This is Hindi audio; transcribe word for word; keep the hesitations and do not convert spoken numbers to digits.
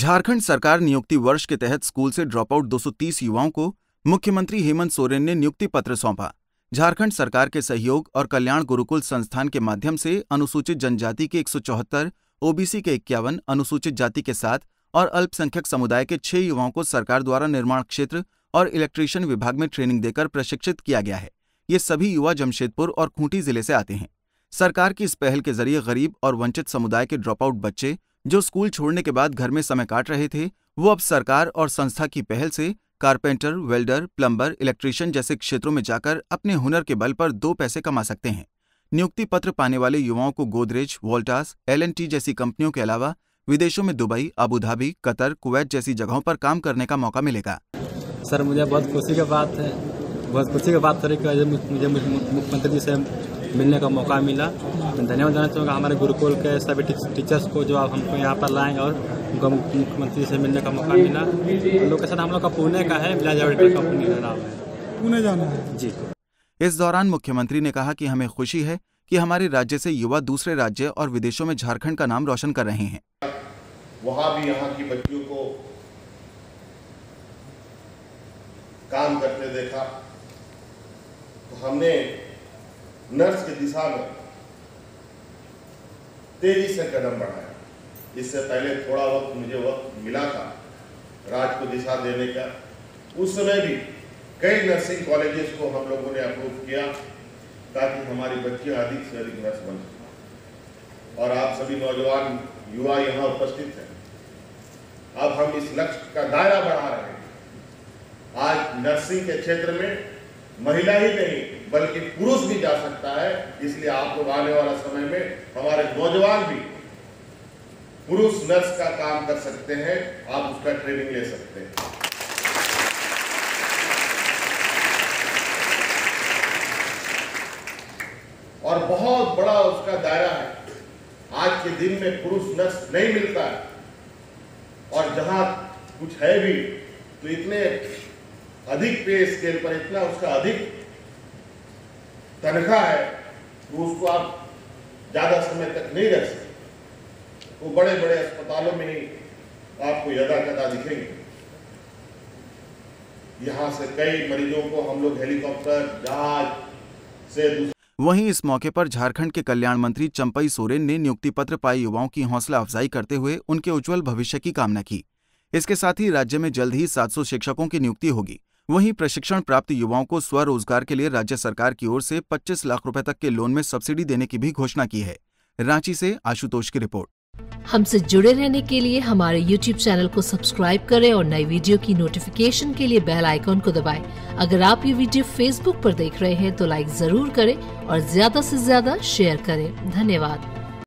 झारखंड सरकार नियुक्ति वर्ष के तहत स्कूल से ड्रॉपआउट दो सौ तीस युवाओं को मुख्यमंत्री हेमंत सोरेन ने नियुक्ति पत्र सौंपा। झारखंड सरकार के सहयोग और कल्याण गुरुकुल संस्थान के माध्यम से अनुसूचित जनजाति के एक सौ चौहत्तर, ओबीसी के इक्यावन, अनुसूचित जाति के सात और अल्पसंख्यक समुदाय के छह युवाओं को सरकार द्वारा निर्माण क्षेत्र और इलेक्ट्रीशियन विभाग में ट्रेनिंग देकर प्रशिक्षित किया गया है। ये सभी युवा जमशेदपुर और खूंटी जिले से आते हैं। सरकार की इस पहल के जरिए गरीब और वंचित समुदाय के ड्रॉपआउट बच्चे जो स्कूल छोड़ने के बाद घर में समय काट रहे थे, वो अब सरकार और संस्था की पहल से कारपेंटर, वेल्डर, प्लम्बर, इलेक्ट्रीशियन जैसे क्षेत्रों में जाकर अपने हुनर के बल पर दो पैसे कमा सकते हैं। नियुक्ति पत्र पाने वाले युवाओं को Godrej, Voltas, L N T जैसी कंपनियों के अलावा विदेशों में दुबई, आबूधाबी, कतर, कुवैत जैसी जगहों पर काम करने का मौका मिलेगा। सर, मुझे बहुत खुशी की बात है, बहुत खुशी की बात है, मुझे मुख्यमंत्री से मिलने का मौका मिला। धन्यवाद देना चाहूँगा हमारे गुरुकुल के सभी टीचर्स को जो आप हमको यहाँ पर लाएँ और उनको मुख्यमंत्री से मिलने का मौका मिला। लोकेशन हम लोग का पुणे का है, कंपनी का नाम है, पुणे जाना है जी। इस दौरान मुख्यमंत्री ने कहा कि हमें खुशी है कि हमारे राज्य से युवा दूसरे राज्य और विदेशों में झारखंड का नाम रोशन कर रहे हैं। वहाँ भी यहाँ की बच्चियों को काम करते देखा तो हमने नर्स की दिशा में तेजी से कदम बढ़ाया। इससे पहले थोड़ा वक्त मुझे वक्त मिला था राज्य को दिशा देने का, उस समय भी कई नर्सिंग कॉलेजेस को हम लोगों ने अप्रूव किया ताकि हमारी बच्चियां अधिक से अधिक नर्स बन सकें। और आप सभी नौजवान युवा यहाँ उपस्थित हैं। अब हम इस लक्ष्य का दायरा बढ़ा रहे हैं। आज नर्सिंग के क्षेत्र में महिला ही नहीं बल्कि पुरुष भी जा सकता है, इसलिए आप लोग आने वाला समय में हमारे नौजवान भी पुरुष नर्स का काम कर सकते हैं, आप उसका ट्रेनिंग ले सकते हैं। और बहुत बड़ा उसका दायरा है। आज के दिन में पुरुष नर्स नहीं मिलता है और जहां कुछ है भी तो इतने अधिक पे स्केल पर इतना उसका अधिक तनख्वाह है कि तो उसको आप ज़्यादा समय तक नहीं रख सकते। वो तो बड़े बड़े अस्पतालों में ही आपको यदा कदा दिखेंगे। यहाँ से कई मरीजों को हम लोग हेलीकॉप्टर, जहाज से। वहीं इस मौके पर झारखंड के कल्याण मंत्री चंपई सोरेन ने नियुक्ति पत्र पाए युवाओं की हौसला अफजाई करते हुए उनके उज्जवल भविष्य की कामना की। इसके साथ ही राज्य में जल्द ही सात सौ शिक्षकों की नियुक्ति होगी। वहीं प्रशिक्षण प्राप्त युवाओं को स्वरोजगार के लिए राज्य सरकार की ओर से पच्चीस लाख रुपए तक के लोन में सब्सिडी देने की भी घोषणा की है। रांची से आशुतोष की रिपोर्ट। हमसे जुड़े रहने के लिए हमारे यूट्यूब चैनल को सब्सक्राइब करें और नई वीडियो की नोटिफिकेशन के लिए बेल आइकॉन को दबाएं। अगर आप ये वीडियो फेसबुक पर देख रहे हैं तो लाइक जरूर करें और ज्यादा से ज्यादा शेयर करें। धन्यवाद।